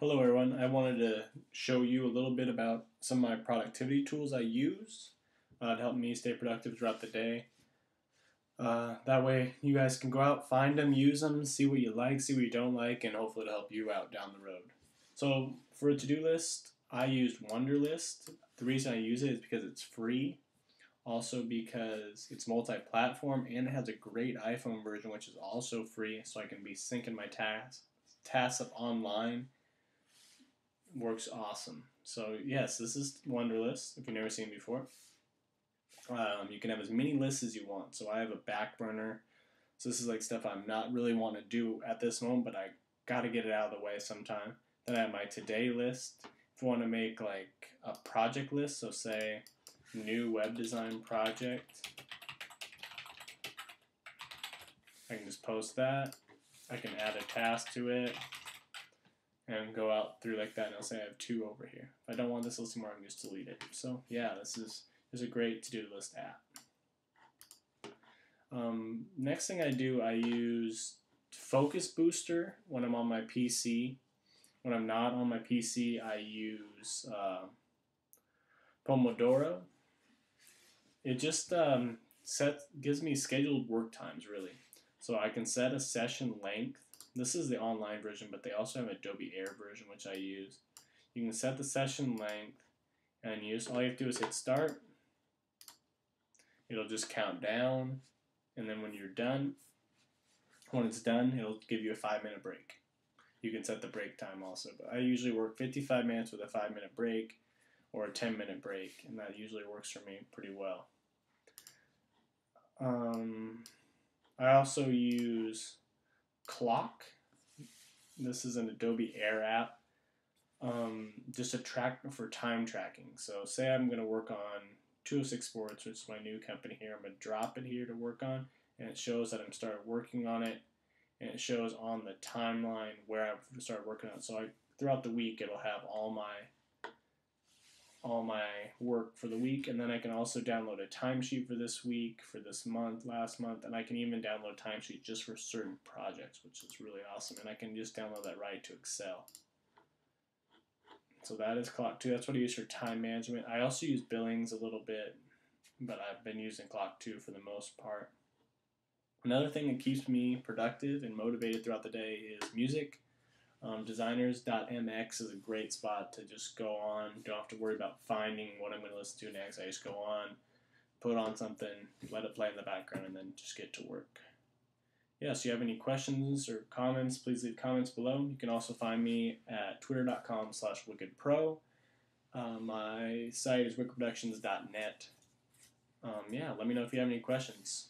Hello everyone, I wanted to show you a little bit about some of my productivity tools I use to help me stay productive throughout the day. That way you guys can go out, find them, use them, see what you like, see what you don't like, and hopefully it'll help you out down the road. So for a to-do list, I used Wunderlist. The reason I use it is because it's free, also because it's multi-platform, and it has a great iPhone version which is also free, so I can be syncing my tasks up online. Works awesome. So yes, this is Wunderlist if you've never seen it before. You can have as many lists as you want. So I have a back burner. So this is like stuff I'm not really want to do at this moment, but I got to get it out of the way sometime. Then I have my today list. If you want to make like a project list, so say new web design project, I can just post that. I can add a task to it and go out through like that, and I'll say I have two over here. If I don't want this list anymore, I can just delete it. So yeah, this is a great to-do list app. Next thing I do, I use Focus Booster when I'm on my PC. When I'm not on my PC, I use Pomodoro. It just gives me scheduled work times, really. So I can set a session length. This is the online version, but they also have an Adobe Air version, which I use. You can set the session length and use. All you have to do is hit start. It'll just count down, and then when you're done, when it's done, it'll give you a 5-minute break. You can set the break time also, but I usually work 55 minutes with a 5-minute break or a 10-minute break, and that usually works for me pretty well. I also use Klok. This is an Adobe Air app, just a track for time tracking. So say I'm going to work on 206 Sports, which is my new company here. I'm going to drop it here to work on, and it shows that I'm started working on it, and it shows on the timeline where I've started working on it. So throughout the week, it'll have all my work for the week, and then I can also download a timesheet for this week, for this month, last month, and I can even download timesheets just for certain projects, which is really awesome, and I can just download that right to Excel. So that is Klok 2. That's what I use for time management. I also use Billings a little bit, but I've been using Klok 2 for the most part. Another thing that keeps me productive and motivated throughout the day is music. Designers.mx is a great spot to just go on. Don't have to worry about finding what I'm going to listen to next. I just go on, put on something, let it play in the background, and then just get to work. Yeah, so if you have any questions or comments, please leave comments below. You can also find me at twitter.com/wickedpro. My site is wickedproductions.net. Yeah, let me know if you have any questions.